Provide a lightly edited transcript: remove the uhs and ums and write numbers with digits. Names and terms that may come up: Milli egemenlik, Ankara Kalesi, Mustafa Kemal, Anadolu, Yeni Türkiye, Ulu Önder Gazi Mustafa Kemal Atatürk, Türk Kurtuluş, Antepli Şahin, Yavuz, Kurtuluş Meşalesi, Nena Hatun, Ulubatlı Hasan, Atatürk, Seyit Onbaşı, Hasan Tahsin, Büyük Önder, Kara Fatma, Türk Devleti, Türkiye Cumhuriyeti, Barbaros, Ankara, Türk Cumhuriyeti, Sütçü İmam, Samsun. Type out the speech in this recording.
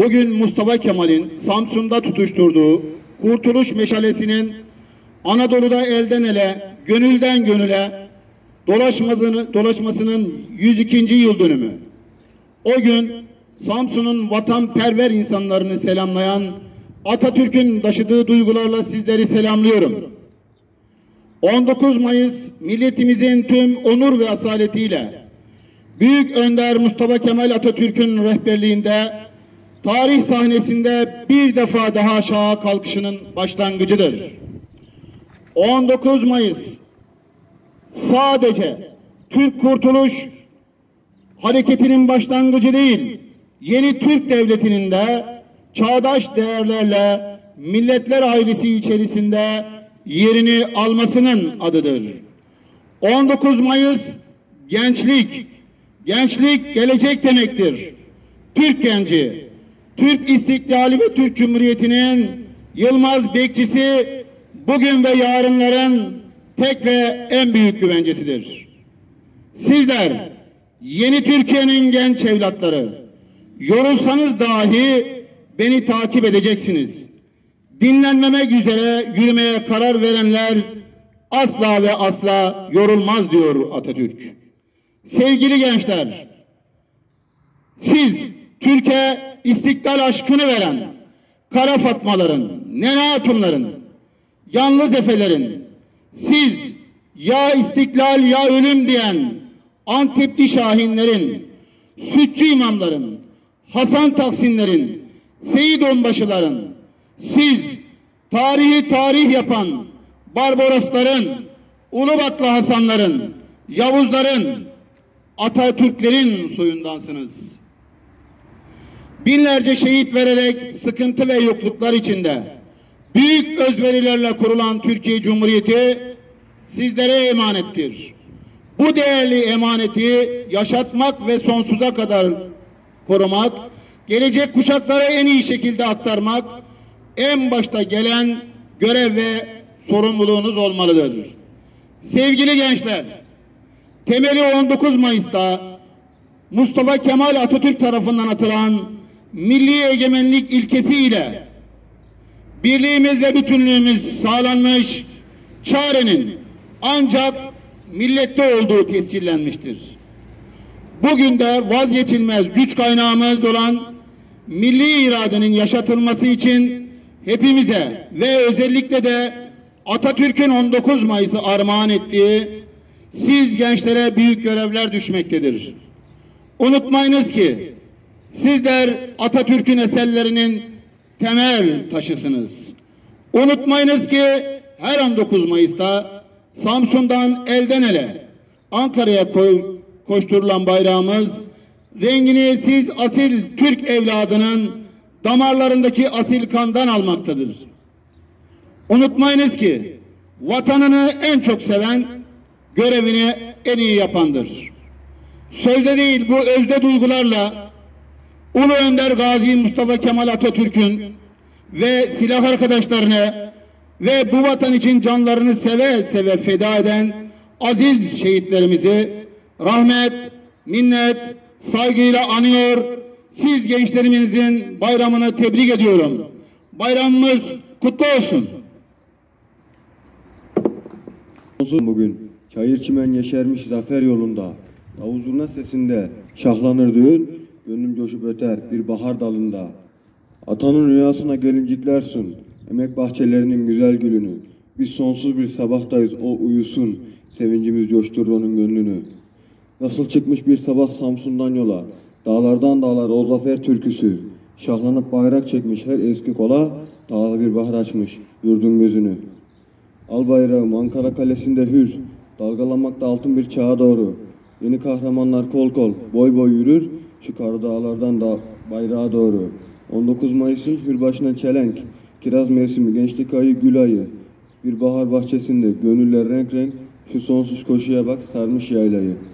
Bugün Mustafa Kemal'in Samsun'da tutuşturduğu Kurtuluş Meşalesi'nin Anadolu'da elden ele, gönülden gönüle dolaşmasının 102. yıl dönümü. O gün Samsun'un vatanperver insanlarını selamlayan Atatürk'ün taşıdığı duygularla sizleri selamlıyorum. 19 Mayıs milletimizin tüm onur ve asaletiyle Büyük Önder Mustafa Kemal Atatürk'ün rehberliğinde tarih sahnesinde bir defa daha aşağı kalkışının başlangıcıdır. 19 Mayıs sadece Türk Kurtuluş hareketinin başlangıcı değil, yeni Türk Devleti'nin de çağdaş değerlerle milletler ailesi içerisinde yerini almasının adıdır. 19 Mayıs gençlik, gençlik gelecek demektir. Türk genci, Türk istiklali ve Türk Cumhuriyeti'nin Yılmaz bekçisi bugün ve yarınların tek ve en büyük güvencesidir. Sizler yeni Türkiye'nin genç evlatları, yorulsanız dahi beni takip edeceksiniz. Dinlenmemek üzere yürümeye karar verenler asla ve asla yorulmaz diyor Atatürk. Sevgili gençler, siz Türkiye istiklal aşkını veren Kara Fatmaların, Nena Hatunların, Yalnız Efelerin, siz ya istiklal ya ölüm diyen Antepli Şahinlerin, Sütçü İmamların, Hasan Tahsinlerin, Seyit Onbaşıların, siz tarihi tarih yapan Barbarosların, Ulubatlı Hasanların, Yavuzların, Atatürklerin soyundansınız. Binlerce şehit vererek sıkıntı ve yokluklar içinde büyük özverilerle kurulan Türkiye Cumhuriyeti sizlere emanettir. Bu değerli emaneti yaşatmak ve sonsuza kadar korumak, gelecek kuşaklara en iyi şekilde aktarmak en başta gelen görev ve sorumluluğunuz olmalıdır. Sevgili gençler, temeli 19 Mayıs'ta Mustafa Kemal Atatürk tarafından atılan milli egemenlik ilkesiyle birliğimiz ve bütünlüğümüz sağlanmış, çarenin ancak millette olduğu tescillenmiştir. Bugün de vazgeçilmez güç kaynağımız olan milli iradenin yaşatılması için hepimize ve özellikle de Atatürk'ün 19 Mayıs'ı armağan ettiği siz gençlere büyük görevler düşmektedir. Unutmayınız ki sizler Atatürk'ün eserlerinin temel taşısınız. Unutmayınız ki her 19 Mayıs'ta Samsun'dan elden ele Ankara'ya koşturulan bayrağımız rengini siz asil Türk evladının damarlarındaki asil kandan almaktadır. Unutmayınız ki vatanını en çok seven görevini en iyi yapandır. Sözde değil bu özde duygularla Ulu Önder Gazi Mustafa Kemal Atatürk'ün ve silah arkadaşlarını ve bu vatan için canlarını seve seve feda eden aziz şehitlerimizi rahmet, minnet, saygıyla anıyor. Siz gençlerimizin bayramını tebrik ediyorum. Bayramımız kutlu olsun. Bugün çayır çimen yeşermiş zafer yolunda, davul zurna sesinde şahlanır düğün, gönlüm coşup öter bir bahar dalında. Atanın rüyasına gelinciklersin, emek bahçelerinin güzel gülünü. Biz sonsuz bir sabahtayız, o uyusun, sevincimiz coşturur onun gönlünü. Nasıl çıkmış bir sabah Samsun'dan yola, dağlardan dağlar o zafer türküsü. Şahlanıp bayrak çekmiş her eski kola, dağlı bir bahar açmış yurdun gözünü. Al bayrağım Ankara Kalesi'nde hür, dalgalanmakta altın bir çağa doğru. Yeni kahramanlar kol kol, boy boy yürür, çıkar dağlardan da bayrağa doğru. 19 Mayıs'ın hür başına çelenk, kiraz mevsimi, gençlik ayı, gül ayı. Bir bahar bahçesinde gönüller renk renk, şu sonsuz koşuya bak sarmış yaylayı.